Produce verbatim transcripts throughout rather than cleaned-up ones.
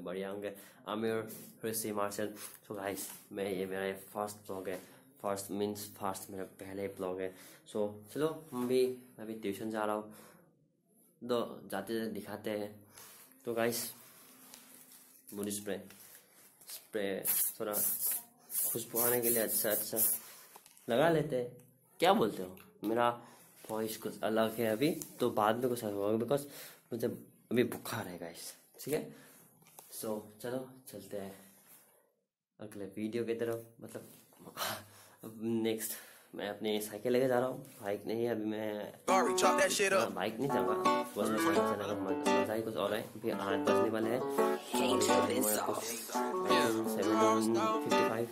लोग बढ़िया होंगे। I am Hrishi martial. So guys, मैं ये मेरा फर्स्ट ब्लॉग है, फर्स्ट मीन्स फर्स्ट मेरा पहले ब्लॉग है। सो so, चलो हम भी अभी ट्यूशन जा रहा हूँ, दो जाते जाते दिखाते हैं। तो गाइस, बॉडी स्प्रे स्प्रे थोड़ा खुशबू आने के लिए अच्छा अच्छा लगा लेते हैं, क्या बोलते हो। मेरा वॉइस कुछ अलग है अभी, तो बाद में कुछ अलग होगा बिकॉज मुझे अभी बुखार है गाइस, ठीक है। सो चलो चलते हैं अगले वीडियो की तरफ। मतलब नेक्स्ट मैं अपनी साइकिल लेके जा रहा हूँ, बाइक नहीं है अभी। मैं बाइक नहीं जाऊँगा, बस में मजा ही कुछ और है। अभी आठ बजने वाले हैं, सेवन फिफ्टी फाइव।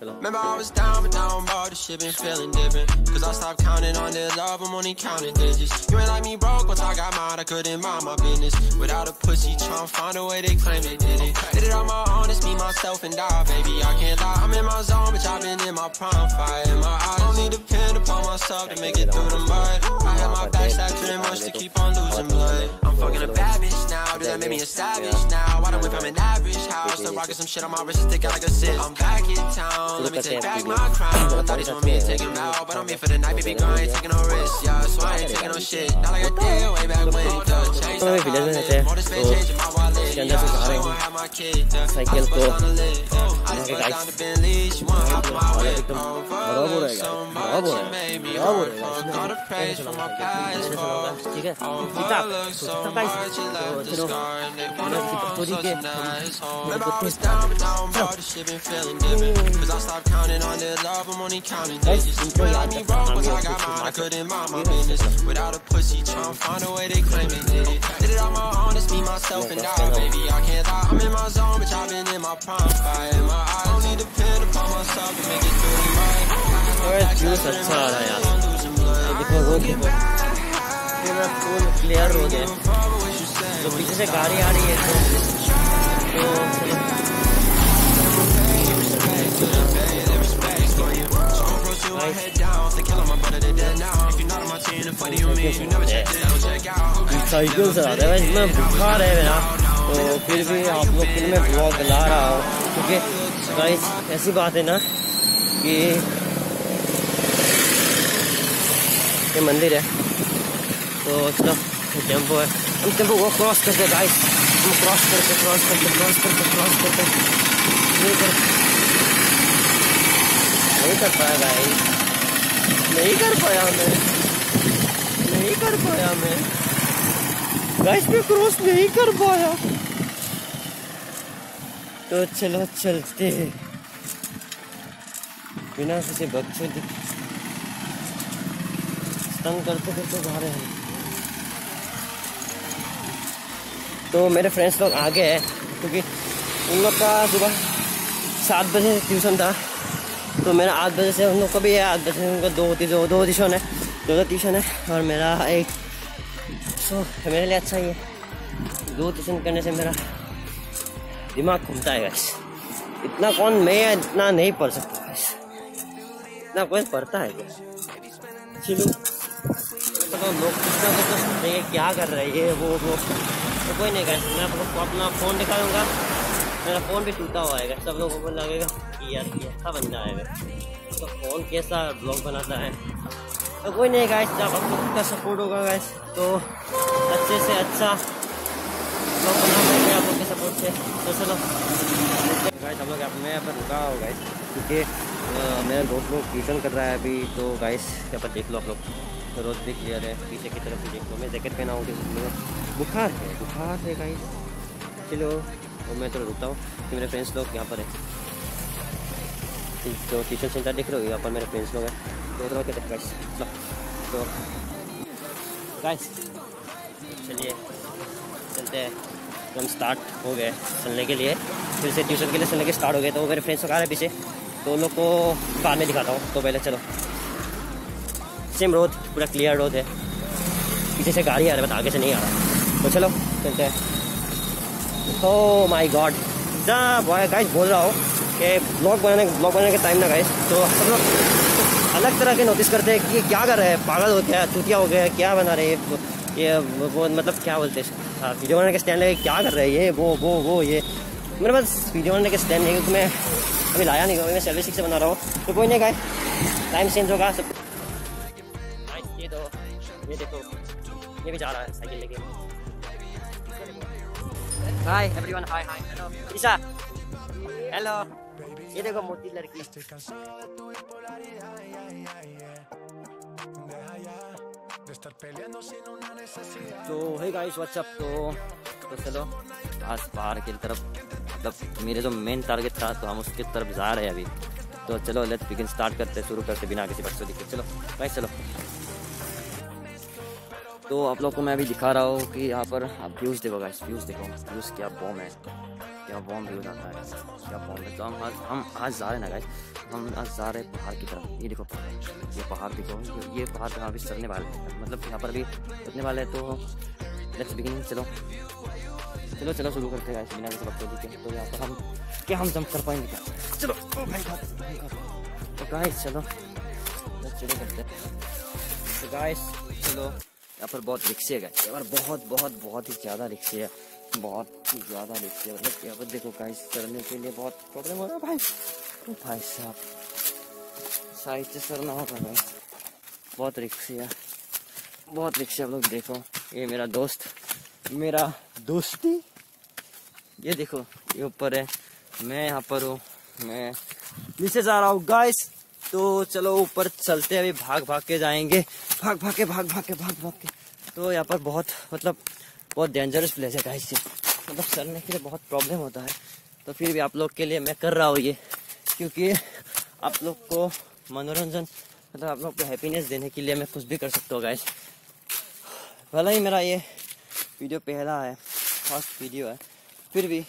चलो Remember I was down but now I'm about to ship and feeling different Cause I stopped counting on their love, I'm only counting digits You ain't like me broke, once I got mine, I couldn't mind my business Without a pussy, tryna find a way, they claim they did it Did it on my own, it's me, myself and I, baby, I can't lie I'm in my zone, bitch, I've been in my prime, fire in my eyes Only depend upon myself to make it through the mud I had my back stacked too much to keep on losing blood I'm fucking a bad bitch now, do that make me a savage now I don't went from an average house, still rocking some shit on my wrist, it's thick like a sis I'm back in town Let me take back my crown I thought he told me to take him out But I'm here for the night, baby girl, I ain't taking no risks Yeah, so I ain't taking no shit Not like I did way back when The chase that I live All this man changing my wallet Yeah, I won't have my kid I just bust on the lid I just bust down the Bentley She won't hop on my whip Overlooked so much It made me hurt Fuck all the praise from my past faults Overlooked so much It left a scar And they wanna walk such a nice home Remember I was down but now I'm all this shit Been feeling different Cause I Stop counting on their love, I'm only counting digits You ain't like me broke, once I got mine, I couldn't mind my business Without a pussy, tryna find a way, they claim they did it Did it on my own, it's me, myself, and I, baby, I can't lie I'm in my zone, bitch, I've been in my prime, fire in my eyes Only depend upon myself to make it through the night I just got back, now I'm losing blood I'm looking back, I'm not giving a fuck what you said When you said I didn't cycle से आता है, इतना बुखार है मेरा, तो फिर भी आप लोग के लिए मैं ब्लॉग ला रहा हूँ क्योंकि गाइस ऐसी बात है ना कि ये मंदिर है, तो इसका टेम्पो है, हम टेम्पो वो क्रॉस करते गाइस, हम क्रॉस करते क्रॉस करते क्रॉस करते क्रॉस करते नहीं कर नहीं कर पाया गाइस, नहीं कर पाया मैं, नहीं कर पाया मैं गाइस, मैं क्रॉस नहीं कर पाया। तो चलो चलते हैं बिना किसी बकचोदी तंग करते करते जा रहे हैं। तो मेरे फ्रेंड्स लोग आगे हैं क्योंकि उन लोग का सुबह सात बजे ट्यूशन था, तो मेरा आठ बजे से उन लोग का भी है, आठ बजे उनका दो दो दो ट्यूशन है दो दो ट्यूशन है और मेरा एक। तो मेरे लिए अच्छा ही है, दो ट्यूशन करने से मेरा दिमाग घूमता है गाइस। इतना कौन मैं इतना नहीं पढ़ सकता गाइस, इतना कोई पढ़ता है क्या। चलो तो लोग कितना कुछ क्या कर रहे हैं वो वो तो कोई नहीं गाइस, मैं आपको अपना फ़ोन दिखाऊंगा। मेरा फ़ोन भी टूटा हुआ है, सब लोगों को लगेगा कि यार ये अच्छा बंदा है, तो फ़ोन कैसा ब्लॉग बनाता है। तो कोई नहीं गाइस, जब आप लोग का सपोर्ट होगा गाइस तो अच्छे से अच्छा लोग बना पाएंगे आप लोग के सपोर्ट से। तो चलो गाइस, हम लोग मैं यहाँ पर रुका हूँ गाइस क्योंकि मेरा दोस्त लोग ट्यूशन कर रहा है अभी। तो गाइस यहाँ पर देख लो आप लोग, तो रोज़ भी क्लियर है, पीछे की तरफ भी देख लो। मैं जैकेट पहना हूँ क्योंकि बुखार है, बुखार है गाइस। चलो और मैं थोड़ा रुकता हूँ कि मेरे फ्रेंड्स लोग यहाँ पर है, तो ट्यूशन सेंटर देख रहे हो यहाँ पर मेरे फ्रेंड्स लोग हैं। तो गाइस तो गाइस चलिए चलते हैं, हम स्टार्ट हो गए चलने के लिए, फिर से ट्यूशन के लिए चलने के स्टार्ट हो गए। तो मेरे फ्रेंड्स लोग आ रहे हैं पीछे, तो उन लोग को बाद में दिखाता हूँ। तो पहले चलो, सेम रोड पूरा क्लियर रोड है, पीछे से गाड़ी आ रही है बट आगे से नहीं आ रहा। तो चलो चलते हैं। ओ माय गॉड जा बॉय गाइस, बोल रहा हूँ कि ब्लॉग बनाने ब्लॉग बनाने का टाइम ना गाइस, तो सब लोग अलग तरह के नोटिस करते हैं कि क्या कर रहे हैं, पागल हो गया, चूतिया हो गया, क्या बना रहे हैं ये वो, मतलब क्या बोलते हैं था। वीडियो बनाने का स्टैंड लगे क्या कर रहा है ये वो वो वो ये मेरे पास वीडियो बनाने का स्टैंड नहीं क्योंकि मैं अभी लाया नहीं मैं सर्विस से बना रहा हूँ। तो कोई नहीं गाइस, टाइम चेंज होगा सब। ये तो ये देखो ये भी जा रहा है साइकिल लेके। Hi everyone, hi hi hello Isha, hello. ये देखो मोती लड़की, तो हे गाइस व्हाट्सअप। तो तो चलो आज पहाड़ की तरफ, मतलब मेरे जो मेन टारगेट था तो हम उसके तरफ जा रहे हैं अभी। तो चलो लेट्स बिगिन, स्टार्ट करते शुरू करते बिना किसी बच्चों दिखे। चलो गाइस चलो। तो आप लोग को मैं अभी दिखा रहा हूँ कि यहाँ पर आप व्यूज़ देखो गाइस, व्यूज़ देखो, व्यूज़ क्या बॉम्ब है, क्या बॉम्ब व्यूज आता है, क्या बॉम्ब है। तो हम आज हम आज जा रहे हैं ना गाइस, हम आज जा रहे हैं पहाड़ की तरफ। ये देखो ये पहाड़ देखो, ये पहाड़ पर अभी चलने वाले हैं, मतलब यहाँ पर अभी चलने वाले हैं। तो लेट्स बिगिन, चलो चलो चलो शुरू करते हैं बिना किसी बच्चों दिखे। तो यहाँ पर हम क्या हम जंप कर पाएंगे क्या? चलो गाइस चलो शुरू करते हैं गाइस। चलो यहाँ पर बहुत रिक्शे है गाइस, यहाँ पर बहुत बहुत बहुत ही ज़्यादा रिक्शे है, बहुत ही ज़्यादा रिक्शे। मतलब यहाँ पर देखो गाइस चलने के लिए बहुत प्रॉब्लम हो रहा है भाई। तो भाई साहब साइड से सरना होगा गाइस, बहुत रिक्शे है, बहुत रिक्शे। आप लोग देखो ये मेरा दोस्त, मेरा दोस्ती, ये देखो ये ऊपर है, मैं यहाँ पर हूँ, मैं नीचे जा रहा हूँ गाइस। तो चलो ऊपर चलते हैं, अभी भाग भाग के जाएंगे, भाग भाग के भाग भाग के भाग भाग के। तो यहाँ पर बहुत मतलब बहुत डेंजरस प्लेस है गाइस, मतलब चलने के लिए बहुत प्रॉब्लम होता है। तो फिर भी आप लोग के लिए मैं कर रहा हूँ ये, क्योंकि आप लोग को मनोरंजन, मतलब आप लोग को हैप्पीनेस देने के लिए मैं कुछ भी कर सकता हूँ गाइस। भला ही मेरा ये वीडियो पहला है, फर्स्ट वीडियो है, फिर भी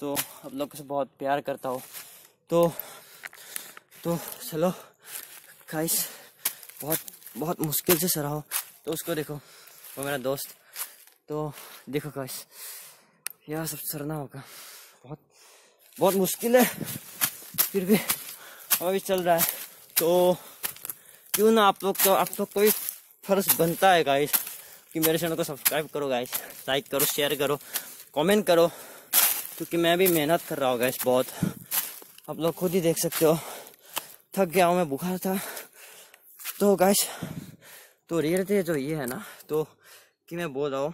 तो आप लोग से बहुत प्यार करता हूँ। तो तो चलो गाइस, बहुत बहुत मुश्किल से सरा हो। तो उसको देखो वो मेरा दोस्त, तो देखो गाइस यह सब सरना होगा, बहुत बहुत मुश्किल है, फिर भी अभी चल रहा है। तो क्यों ना आप लोग को, आप लोग को भी फर्ज बनता है गाइस कि मेरे चैनल को सब्सक्राइब करो गाइस, लाइक करो, शेयर करो, कमेंट करो, क्योंकि मैं भी मेहनत कर रहा हूँ गाइस बहुत। आप लोग खुद ही देख सकते हो, थक गया हूँ मैं, बुखार था। तो गाइस तो रियलिटी जो ये है ना, तो कि मैं बोल रहा हूँ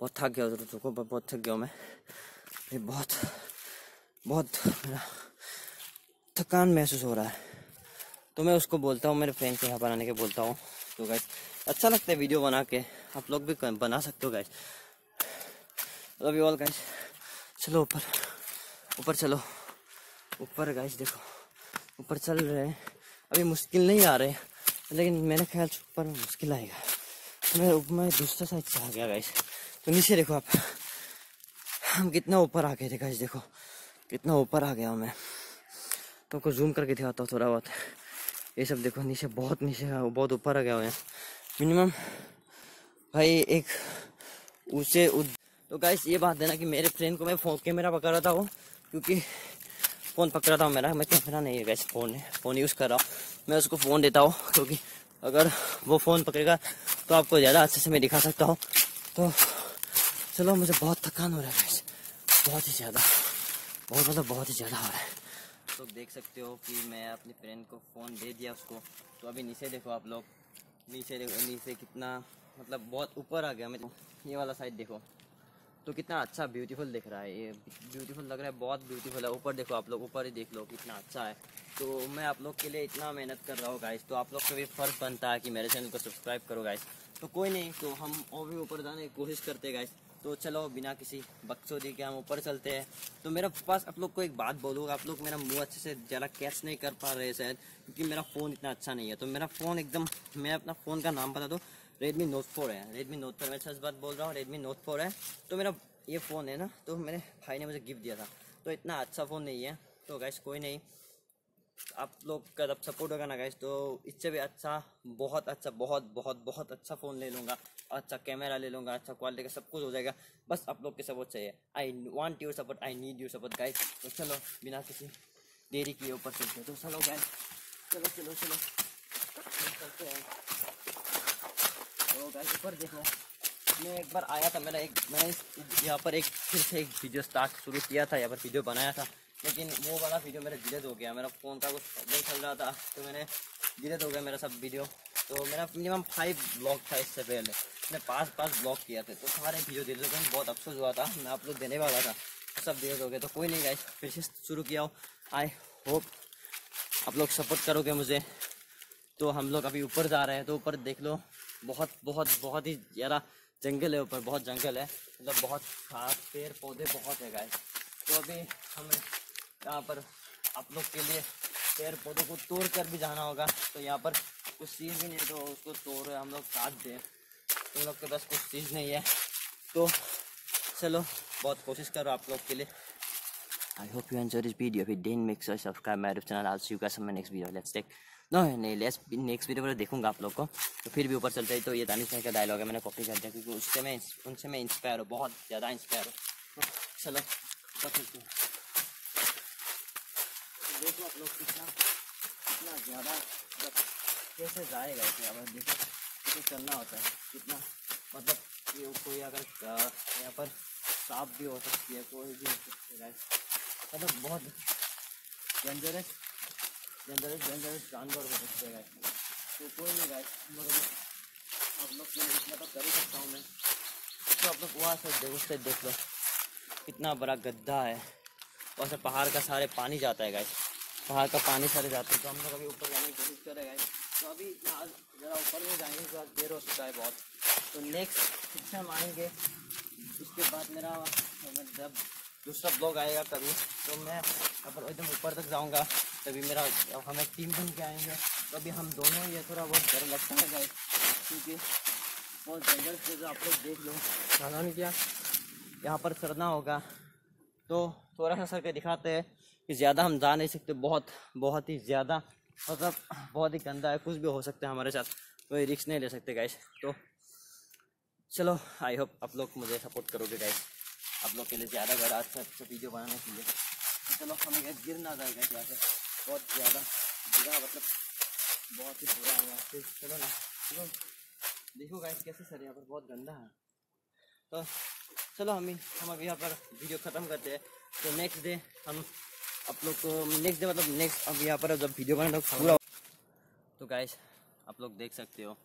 बहुत थक गया हूँ, तो तो बहुत थक गया हूँ मैं, बहुत बहुत मेरा थकान महसूस हो रहा है। तो मैं उसको बोलता हूँ, मेरे फ्रेंड के यहाँ बनाने के बोलता हूँ। तो गाइस अच्छा लगता है वीडियो बना के, आप लोग भी बना सकते हो guys. Love you all guys. चलो ऊपर ऊपर चलो ऊपर गाइस, देखो ऊपर चल रहे हैं, अभी मुश्किल नहीं आ रहे, लेकिन मेरे ख्याल से ऊपर में मुश्किल आएगा। मैं मैं दूसरा साइड से आ गया गाइस। तो नीचे देखो आप, हम कितना ऊपर आ गए थे गाइस, देखो कितना ऊपर आ गया मैं। तो आपको जूम करके दिखाता हूँ थोड़ा बहुत, ये सब देखो नीचे, बहुत नीचे बहुत ऊपर आ गया हुआ है मिनिमम भाई एक ऊँचे। तो गाइस ये बात है ना कि मेरे फ्रेंड को मैं फोन कैमरा पकड़ रहा था वो, क्योंकि फ़ोन पकड़ा था मेरा, मैं कैमरा नहीं है गाइस, फ़ोन है, फ़ोन यूज़ कर रहा हूँ मैं। उसको फ़ोन देता हूँ क्योंकि अगर वो फ़ोन पकड़ेगा तो आपको ज़्यादा अच्छे से मैं दिखा सकता हूँ। तो चलो मुझे बहुत थकान हो रहा है गाइस, बहुत ही ज़्यादा, बहुत मतलब बहुत ही ज़्यादा हो रहा है। तो देख सकते हो कि मैं अपने फ्रेंड को फ़ोन दे दिया उसको। तो अभी नीचे देखो आप लोग, नीचे देखो नीचे कितना मतलब बहुत ऊपर आ गया मैं। ये वाला साइड देखो तो कितना अच्छा ब्यूटीफुल दिख रहा है, ये ब्यूटीफुल लग रहा है, बहुत ब्यूटीफुल है। ऊपर देखो आप लोग, ऊपर ही देख लो कितना अच्छा है। तो मैं आप लोग के लिए इतना मेहनत कर रहा हूँ गाइस, तो आप लोग को भी फ़र्ज बनता है कि मेरे चैनल को सब्सक्राइब करो गाइस। तो कोई नहीं, तो हम और भी ऊपर जाने की कोशिश करते हैं गाइस। तो चलो बिना किसी बकचोदी के हम ऊपर चलते हैं। तो मेरे पास आप लोग को एक बात बोलूँगा, आप लोग मेरा मुँह अच्छे से ज़्यादा कैच नहीं कर पा रहे शायद, क्योंकि मेरा फ़ोन इतना अच्छा नहीं है। तो मेरा फ़ोन एकदम, मैं अपना फ़ोन का नाम बता दूँ, रेडमी नोट फोर है, रेडमी नोट फोर, मैं सच बात बोल रहा हूँ, रेडमी नोट फोर है। तो मेरा ये फ़ोन है ना, तो मेरे भाई ने मुझे गिफ्ट दिया था, तो इतना अच्छा फ़ोन नहीं है। तो गाइस कोई नहीं, आप लोग का जब सपोर्ट होगा ना गाइस, तो इससे भी अच्छा, बहुत अच्छा, बहुत बहुत बहुत अच्छा फ़ोन ले लूँगा, अच्छा कैमरा ले लूँगा, अच्छा क्वालिटी का सब कुछ हो जाएगा। बस आप लोग के सपोर्ट चाहिए, I want your support, I need your support guys. तो चलो बिना किसी देरी किए ऊपर चलते हैं। तो चलो गाइस चलो चलो चलो चलते हैं। तो गाइस ऊपर देखो, मैं एक बार आया था, मैंने एक मैंने यहाँ पर एक फिर से एक वीडियो स्टार्ट शुरू किया था, यहाँ पर वीडियो बनाया था, लेकिन वो वाला वीडियो मेरा डिलीट हो गया। मेरा फ़ोन का कुछ प्रॉब्लम चल रहा था तो मैंने डिलीट हो गया मेरा सब वीडियो। तो मेरा मिनिमम फाइव ब्लॉग था इससे पहले, मैंने पाँच पाँच ब्लॉग किया थे, तो सारे वीडियो डिलीट हो गए। बहुत अफसोस हुआ था, मैं आप लोग देने वाला था, सब डिलीट हो गया। तो कोई नहीं गाइस, फिर से शुरू किया हो। आई होप आप लोग सपोर्ट करोगे मुझे। तो हम लोग अभी ऊपर जा रहे हैं, तो ऊपर देख लो, बहुत बहुत बहुत ही ज़्यादा जंगल है ऊपर, बहुत जंगल है, मतलब बहुत खास पेड़ पौधे बहुत है गाइस। तो अभी हमें यहाँ पर आप लोग के लिए पेड़ पौधों को तोड़ कर भी जाना होगा। तो यहाँ पर कुछ चीज़ भी नहीं है तो उसको तोड़ हम लोग काट दें, तुम लोग के पास कुछ चीज़ नहीं है तो चलो, बहुत कोशिश करो आप लोग के लिए। I hope you enjoyed this video. If you didn't, make sure to subscribe my YouTube channel. I'll see you guys in my next video. Let's take no नहीं लेट्स नेक्स्ट वीडियो पर देखूंगा आप लोग को। तो फिर भी ऊपर चलते हैं। तो ये दानिश ज़हन का डायलॉग है, मैंने कॉपी कर दिया क्योंकि उससे मैं उनसे मैं इंस्पायर हूँ, बहुत ज़्यादा इंस्पायर हूँ। चलो देखो आप लोग कितना कितना ज़्यादा कैसे जाएगा इसे। अब देखो कैसे चलना होता है, कितना मतलब ये कोई अगर यहाँ पर सांप भी हो सकती है, कोई भी हो सकती है, मतलब बहुत डेंजरस डेंजरस डेंजरस जानवर हो सकते हैं। तो कोई नहीं गाइस, आप लोग इतना तो कर ही सकता हूँ मैं। तो आप लोग वहाँ से देखो, उससे देख लो कितना बड़ा गड्ढा है, वहाँ से पहाड़ का सारे पानी जाता है गाइस, पहाड़ का पानी सारे जाते हैं। तो हम लोग अभी ऊपर जाने की कोशिश कर रहे हैं। तो अभी इतना ज़रा ऊपर में जाएंगे तो आज देर हो चुका है बहुत। तो नेक्स्ट शिक्षा हम आएँगे, उसके बाद मेरा जब दूसरा ब्लॉग आएगा कभी तो मैं एकदम ऊपर तक जाऊंगा, तभी मेरा हम एक टीम बन के आएंगे। तो अभी हम दोनों ये थोड़ा बहुत डर लगता है गाइस, क्योंकि बहुत जंगल से जो आप लोग देख लो साधारण क्या यहाँ पर चढ़ना होगा। तो थोड़ा सा सर के दिखाते हैं कि ज़्यादा हम जा नहीं सकते, बहुत बहुत ही ज़्यादा मतलब बहुत ही गंदा है, कुछ भी हो सकता है हमारे साथ, कोई रिस्क नहीं ले सकते गाइस। तो चलो आई होप आप लोग मुझे सपोर्ट करोगे गाइस, आप लोग के लिए ज़्यादा ज़्यादा अच्छा अच्छा वीडियो बनाने के लिए। चलो हमें गैस गिर ना जाएगा यहाँ से, बहुत ज़्यादा बुरा मतलब बहुत ही बुरा है यहाँ से। चलो ना चलो देखो गैस कैसे सर यहाँ पर बहुत गंदा है। तो चलो हम हम अभी यहाँ पर वीडियो ख़त्म करते हैं। तो नेक्स्ट डे हम आप लोग को नेक्स्ट डे मतलब नेक्स्ट अब यहाँ पर जब वीडियो बनाने पूरा। तो गैस आप लोग देख सकते हो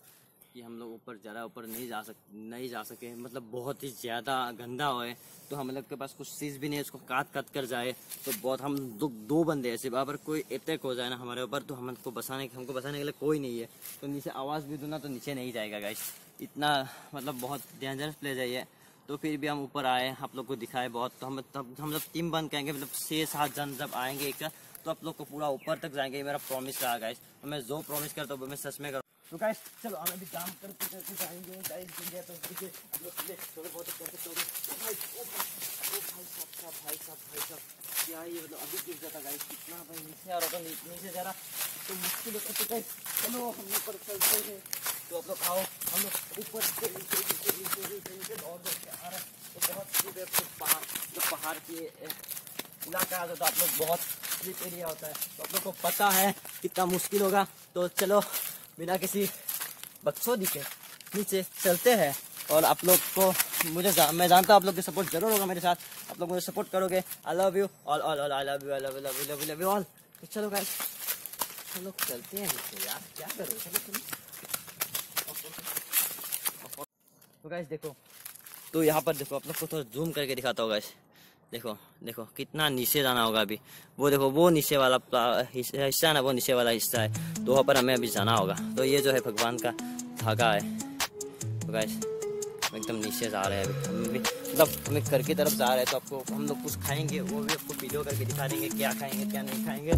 कि हम लोग ऊपर ज़्यादा ऊपर नहीं जा सक नहीं जा सके, मतलब बहुत ही ज़्यादा गंदा हो है। तो हम लोग के पास कुछ चीज़ भी नहीं है, उसको काट काट कर जाए तो बहुत हम दो दो बंदे ऐसे अगर कोई अटैक हो जाए ना हमारे ऊपर तो हमको बचाने हमको बचाने के लिए कोई नहीं है। तो नीचे आवाज़ भी दूना तो नीचे नहीं जाएगा गाइस, इतना मतलब बहुत डेंजरस प्लेस है ये। तो फिर भी हम ऊपर आए, आप लोग को दिखाए बहुत। तो हम तब हम लोग टीम बन के आएंगे, मतलब छः सात जन जब आएंगे एक साथ तो आप लोग को पूरा ऊपर तक जाएंगे, मेरा प्रॉमिस रहा गाइस। मैं जो प्रॉमिस करता हूँ मैं सच में कर। तो गाइस चलो हम अभी काम करते करते जाएंगे गाइस, इंडिया तो देखिए थोड़े बहुत करते चलो। ओ भाई ओ भाई साहब साहब भाई साहब भाई साहब क्या ये मतलब अभी गिर जाता गाइस, कितना भाई नीचे आ रहा था, नीचे जा रहा तो मुश्किल होता। तो गाइस चलो हम ऊपर चलते हैं। तो आप लोग आओ, हम लोग ऊपर से नीचे नीचे नीचे नीचे और देखते आ रहा है। तो बहुत ही बेहतर पहाड़ जो पहाड़ के इलाका आता है तो आप लोग बहुत स्लिप एरिया होता है, तो आप लोग को पता है कितना मुश्किल होगा। तो चलो बिना किसी बकचोदी के नीचे चलते हैं। और आप लोग को मुझे जा, मैं जानता हूँ आप लोग की सपोर्ट जरूर होगा मेरे साथ, आप लोग मुझे सपोर्ट करोगे। I love you all all all I love you I love you love you love you love you all. तो चलो गाइस हम लोग चलते हैं नीचे यार, क्या करो चलो चलो। तो गाइस देखो, तो यहाँ पर देखो आप लोग को थोड़ा जूम करके दिखाता होगा गाइस, देखो देखो कितना नीचे जाना होगा अभी। वो देखो वो नीचे वाला हिस्सा है ना, वो नीचे वाला हिस्सा है, तो वहाँ पर हमें अभी जाना होगा। तो ये जो है भगवान का धागा है। तो गाइस एकदम नीचे जा रहे हैं अभी हम भी, मतलब हम घर की तरफ जा रहे हैं। तो आपको हम लोग कुछ खाएंगे वो भी आपको वीडियो करके दिखा देंगे, क्या खाएंगे क्या नहीं खाएंगे।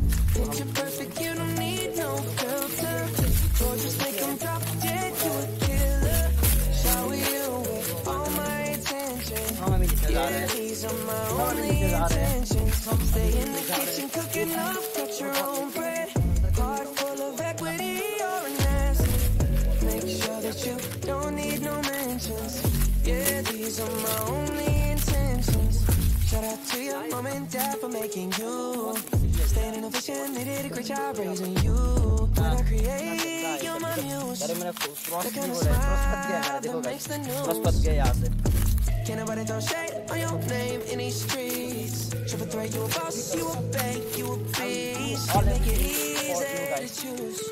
हम अभी नीचे जा रहे हैं, some stay in the kitchen cooking up got your own bread heart full of equity or an ass make sure that you don't need no mentions yeah these are my only intentions shout out to your mom and dad for making you Staying in a vision, they did a great job raising you. What I create, you're my muse. The kind of smile that makes the news. Can't nobody throw shade on your name in these streets. Triple threat, you a boss, you a bank, you a beast. Make it easy to choose.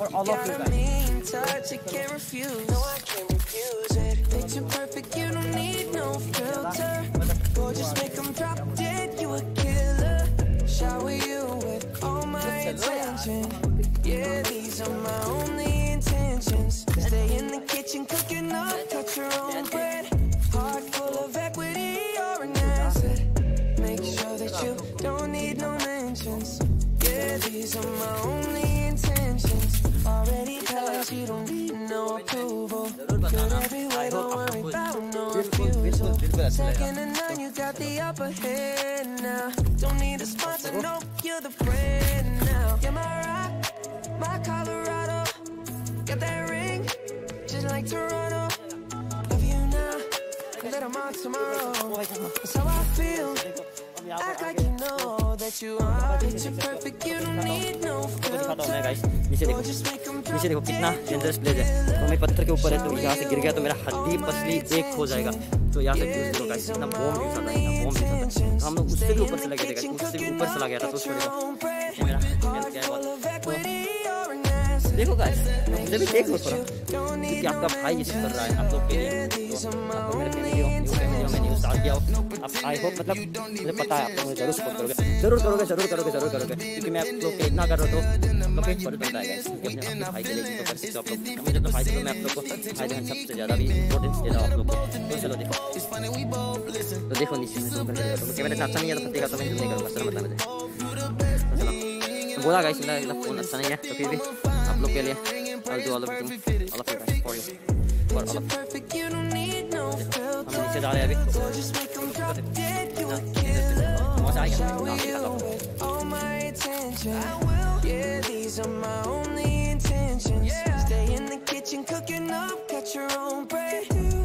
For all of you guys. Got a mean touch, I can't refuse. No, I can't refuse it. Picture perfect, you don't need no filter. Gorgeous, make them drop dead, you a killer. Shower you with all my attention. Yeah, these are my only intentions. Stay in the kitchen, cooking up, touch your own bread. Heart full of equity, you're an asset. Make sure that you don't need no mentions. Yeah, these are my only intentions. Already touched, you don't need no approval. Good everywhere, don't worry about no refusal. Second to none, you got the upper hand now. Don't need a sponsor, no, you're the friend now. You're my rock, my Colorado. Got that ring, just like Toronto. Love you now, let 'em out tomorrow. That's how I feel. Act like you know that you are picture perfect, you don't need no filter. नीचे देखो कितना dangerous place है. तो मैं पत्थर के ऊपर है, तो यहाँ से गिर गया तो मेरा हड्डी पसली एक हो जाएगा. तो यहाँ से व्यूज होगा, इतना बॉम्ब व्यूज आता है, इतना बॉम्ब व्यूज आता है. तो हम लोग उससे भी ऊपर चला गया, उससे भी ऊपर चला गया था. तो उसमें मेरा हेल्थ क्या है देखो गाइस, मुझे भी देख लो थोड़ा कि आपका भाई इश्यू कर रहा है आप लोग के लिए. तो मेरे फैमिली हो, यू फैमिली हो, मैंने यूज डाल दिया. आप आई होप मतलब मुझे पता है आप मुझे जरूर सपोर्ट करोगे, जरूर करोगे जरूर करोगे जरूर करोगे क्योंकि मैं आप लोग के इतना कर रहा हूँ. तो फिर फर्क बनता है गाइस, कि अपने भाई के लिए तो सब लोग मुझे तो भाई से मैं आप लोग को भाई हम सबसे ज़्यादा भी इंपॉर्टेंस देता हूँ आप लोग को. तो चलो देखो, तो देखो नीचे तो कैमरा अच्छा नहीं है तो पता तो मैं नहीं करूँगा सर, बता मुझे बोला गाइस मेरा फोन अच्छा नहीं है. तो फिर भी आप लोग के लिए ऑल ऑल हम नीचे जा रहे हैं अभी. Yeah, these are my only intentions. Yeah. Stay in the kitchen, cooking up, cut your own bread.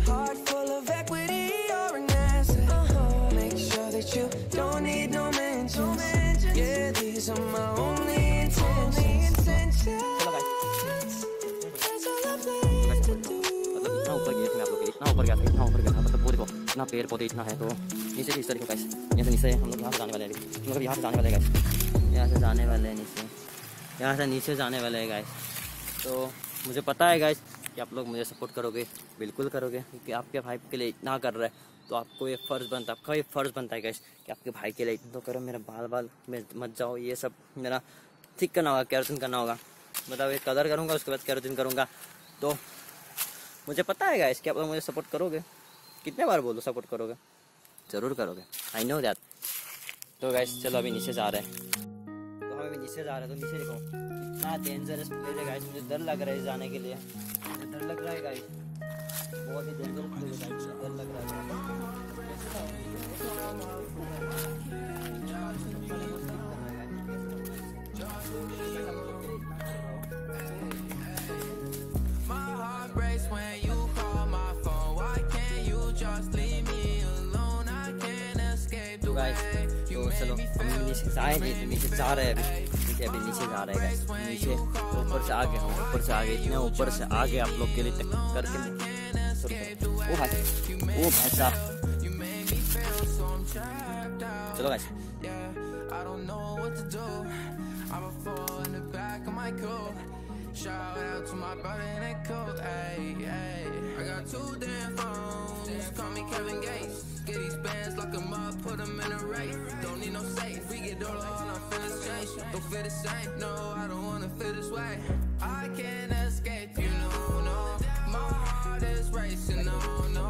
Heart full of equity, you're an asset. Uh-huh. Make sure that you don't need no mentions. No mentions. Yeah, these are my only intentions. Only intentions. That's all I've learned to do. इतना ऊपर गया था, इतना ऊपर गया था, इतना ऊपर गया था. मतलब वो देखो, इतना पेड़ पौधे इतना है. तो नीचे से इस तरीके गाइस, यहाँ से नीचे हम लोग यहाँ से जाने वाले हैं. मतलब यहाँ से जाने वाले गाइस, यहाँ से जाने वाले हैं नीचे. यहाँ से नीचे जाने वाले हैं गाइस. तो मुझे पता है गाइस कि आप लोग मुझे सपोर्ट करोगे, बिल्कुल करोगे, क्योंकि आपके भाई के लिए इतना कर रहा है. तो आपको ये फ़र्ज़ बनता है, आपका ये फ़र्ज़ बनता है गाइस कि आपके भाई के लिए इतना तो करो. मेरा बाल बाल में मत जाओ, ये सब मेरा ठीक करना होगा, केयरटिन करना होगा. मतलब ये कलर करूँगा, उसके बाद केयरटिन करूँगा. तो मुझे पता है गाइस कि आप लोग मुझे सपोर्ट करोगे. कितने बार बोलो सपोर्ट करोगे, ज़रूर करोगे, आई नो दैट. तो गाइस चलो अभी नीचे जा रहे हैं, नीचे जा रहा है. तो नीचे देखो कितना डेंजरस प्लेस है गाइस, मुझे डर लग रहा है जाने के लिए, डर लग रहा है गाइस, बहुत ही डेंजरस प्लेस है, डर लग रहा है. My heart breaks when you call my phone, why can't you just leave me alone, I can't escape the way. तो चलो हम नीचे जाए, नहीं नीचे जा रहे हैं अभी. ठीक है, अभी नीचे जा रहे हैं गाइस, नीचे ऊपर से आगे, हम ऊपर से आगे, इतने ऊपर से आगे आप लोग के लिए टक्कर करके. ओ भाई, ओ भाई साहब, चलो guys. Get these bands, lock them up, put them in a race. Don't need no safe, we get all on our feelings change. Don't feel the same, no, I don't wanna feel this way. I can't escape, you know, no. My heart is racing, no, no.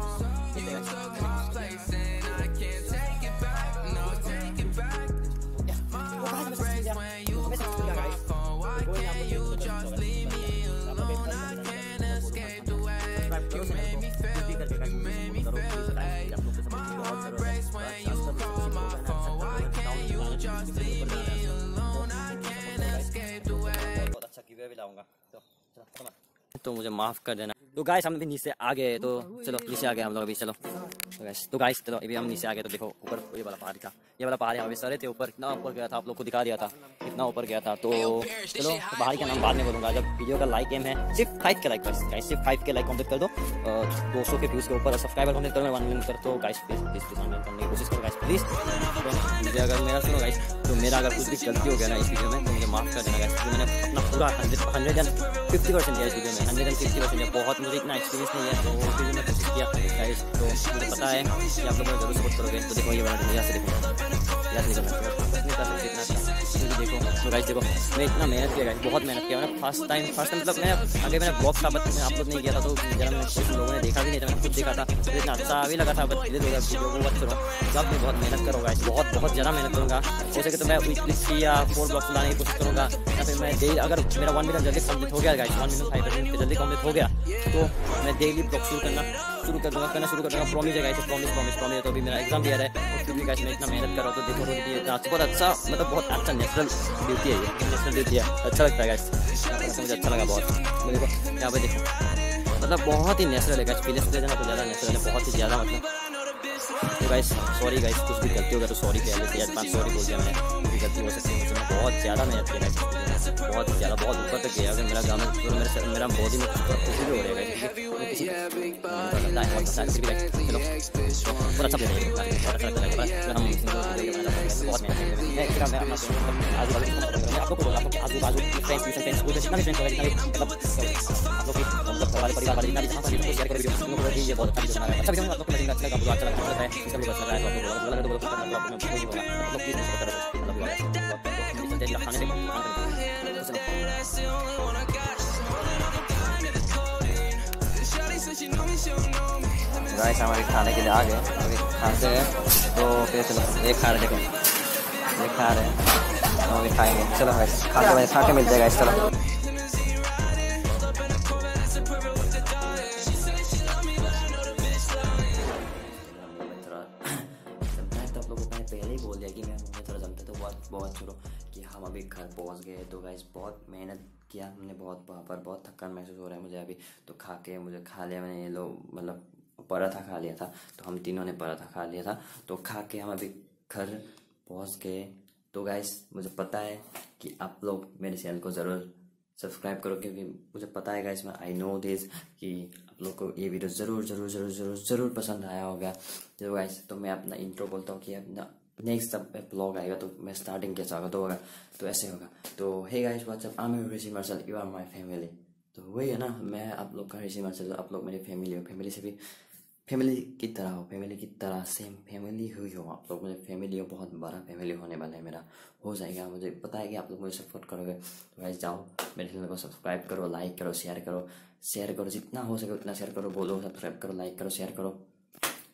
You took my place and I can't take it back, no, take it back. My heart breaks when you call my phone. Why can't you just leave me alone? I can't escape the way you made me feel, you made me feel. तो मुझे माफ कर देना. तो guys हम अभी नीचे आ गए, तो चलो नीचे आ गए हम लोग अभी। चलो तो गाइस तो गाइस चलो अभी हम नीचे आ गए। तो देखो ऊपर ये वाला पहाड़ था, ये वाला पहाड़ यहाँ पे सरे थे ऊपर, इतना ऊपर गया था, आप लोग को दिखा दिया था इतना ऊपर गया था। तो चलो पहाड़ का नाम बाद में बोलूँगा जब वीडियो का लाइक एम है सिर्फ फाइव के लाइक गाइस, सिर्फ फाइव के लाइक कम्प्लीट कर दो, दो सौ के व्यूज़ के ऊपर सब्सक्राइबर कम्प्लीट करो, वन मिलियन कर दो guys, please please please one million करने की कोशिश करो गाइस प्लीज़। अगर मेरा सुनो गाइस तो मेरा अगर कुछ भी गलती हो गया ना इस वीडियो में तो मुझे माफ़ कर देना गाइस, क्योंकि मैंने अपना पूरा हंड्रेड एंड फिफ्टी परसेंट दिया इस वीडियो में, हंड्रेड एंड फिफ्टी परसेंट दिया, बहुत मुझे इतना एक्सपीरियंस नहीं है तो उस वीडियो में कोशिश किया गाइस। तो मुझे पता है कि आप लोग मेरे जरूर सपोर्ट करोगे। तो देखो ये बात मुझे यहाँ से देखो यहाँ से देखो देखो गाइस, देखो मैं इतना मेहनत किया गाइस, बहुत मेहनत किया मैंने। फर्स्ट टाइम फर्स्ट टाइम मतलब मैं आगे मैंने ब्लॉग था बट आप लोग नहीं किया था, तो जरा मैंने कुछ लोगों ने देखा भी नहीं था, मैंने खुद देखा था, मुझे इतना अच्छा भी लगा था। बट धीरे धीरे लोगों को करो जब मैं बहुत मेहनत करूँगा, बहुत बहुत ज़्यादा मेहनत करूँगा, हो सके तो मैं वीकली थ्री या फोर ब्लॉग चलाने की कोशिश करूँगा, या फिर मैं डेली अगर मेरा वन मिनट जल्दी कम्प्लीट हो गया guys, one minute five percent जल्दी कम्प्लीट हो गया तो मैं डेली ब्लॉग शुरू करना शुरू कर दूँगा करना शुरू कर दूँगा प्रॉमिस है गाइस, प्रॉमिस प्रॉमिस प्रॉमिस। तो अभी मेरा एग्जाम दिया है उसके भी गाइस, मैं इतना मेहनत कर रहा हूँ, तो देखो रोज भी बहुत अच्छा मतलब बहुत अच्छा नेचुरल ब्यूटी है, नेचुरल ब्यूटी है, अच्छा लगता है गाइस, मुझे अच्छा लगा बहुत। देखो यहाँ पर देखो मतलब बहुत ही नेचुरल है गाइस, पीले से जाना तो ज़्यादा नेचुरल है, बहुत ही ज़्यादा मतलब। तो गाइस सॉरी गाइस, कुछ भी गलती होगा तो सॉरी कह लेते हैं, पाँच सॉरी बोल दिया मैंने, कुछ भी गलती हो सकती है मुझे, बहुत ज़्यादा मेहनत किया गाइस, बहुत ज़्यादा बहुत ऊपर तक गया। अगर मेरा गाना मेरे मेरा बॉडी में कुछ भी हो रहा है गाइस, और अच्छा बहुत है इसका भी बता रहा है, आपको बोला लगा तो बोला आपको मैं कोई बोला मतलब प्लीज इसको कर दो, मतलब तेरी खाने से गाइस हमारे खाने के लिए आ गए, अभी खाते हैं तो फिर चलो एक खा रहे देखो एक खा रहे हैं और भी खाएंगे। चलो गाइस खाते हैं, खा के मिलते हैं गाइस। चलो बहुत छोड़ो कि हम अभी घर पहुंच गए। तो गाइस बहुत मेहनत किया हमने, बहुत वहाँ पर बहुत थकान महसूस हो रहा है मुझे अभी। तो खा के मुझे खा लिया मैंने ये लोग मतलब पराठा खा लिया था, तो हम तीनों ने पराठा खा लिया था, तो खा के हम अभी घर पहुंच गए। तो गाइस मुझे पता है कि आप लोग मेरे चैनल को ज़रूर सब्सक्राइब करो, क्योंकि मुझे पता है गाइस मैं आई नो दिस कि आप लोग को ये वीडियो ज़रूर ज़रूर ज़रूर ज़रूर ज़रूर पसंद आया होगा। तो गाइस तो मैं अपना इंट्रो बोलता हूँ कि अपना नेक्स्ट जब ब्लॉग आएगा तो मैं स्टार्टिंग कैसा होगा तो होगा तो ऐसे होगा। तो hey guys what's up, I am Hrishi Marshall, you are my family. तो वही है ना, मैं आप लोग का हृषि मार्शल, आप लोग मेरी फैमिली हो, फैमिली से भी फैमिली की तरह हो, फैमिली की तरह सेम फैमिली हुई हो आप लोग, मुझे फैमिली हो, बहुत बड़ा फैमिली होने वाला है मेरा, हो जाएगा। मुझे पता है कि आप लोग मुझे सपोर्ट करोगे। तो गाइस जाओ मेरे चैनल को सब्सक्राइब करो, लाइक करो, शेयर करो, शेयर करो जितना हो सके उतना शेयर करो, बोलो सब्सक्राइब करो, लाइक करो, शेयर करो,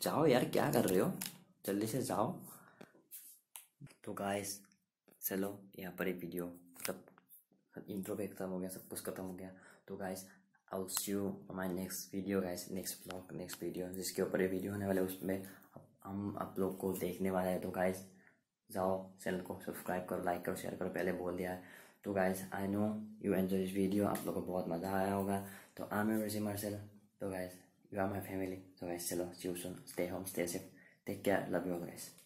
जाओ यार क्या कर रहे हो, जल्दी से जाओ। तो गाइस चलो यहाँ पर ये वीडियो मतलब इंट्रो पे खत्म हो गया, सब कुछ खत्म हो गया। तो guys I will see you my next video guys, next blog, next video जिसके ऊपर ये वीडियो होने वाले उसमें हम आप लोग को देखने वाला है। तो गाइस जाओ चैनल को सब्सक्राइब करो, लाइक करो, शेयर करो, पहले बोल दिया है। तो guys I know you enjoy this video, आप लोग को बहुत मज़ा आया होगा। तो आई एम हृषि मार्शल, तो guys you are my family. तो गाइस चलो see you soon, stay home, stay safe, take care, love you all guys.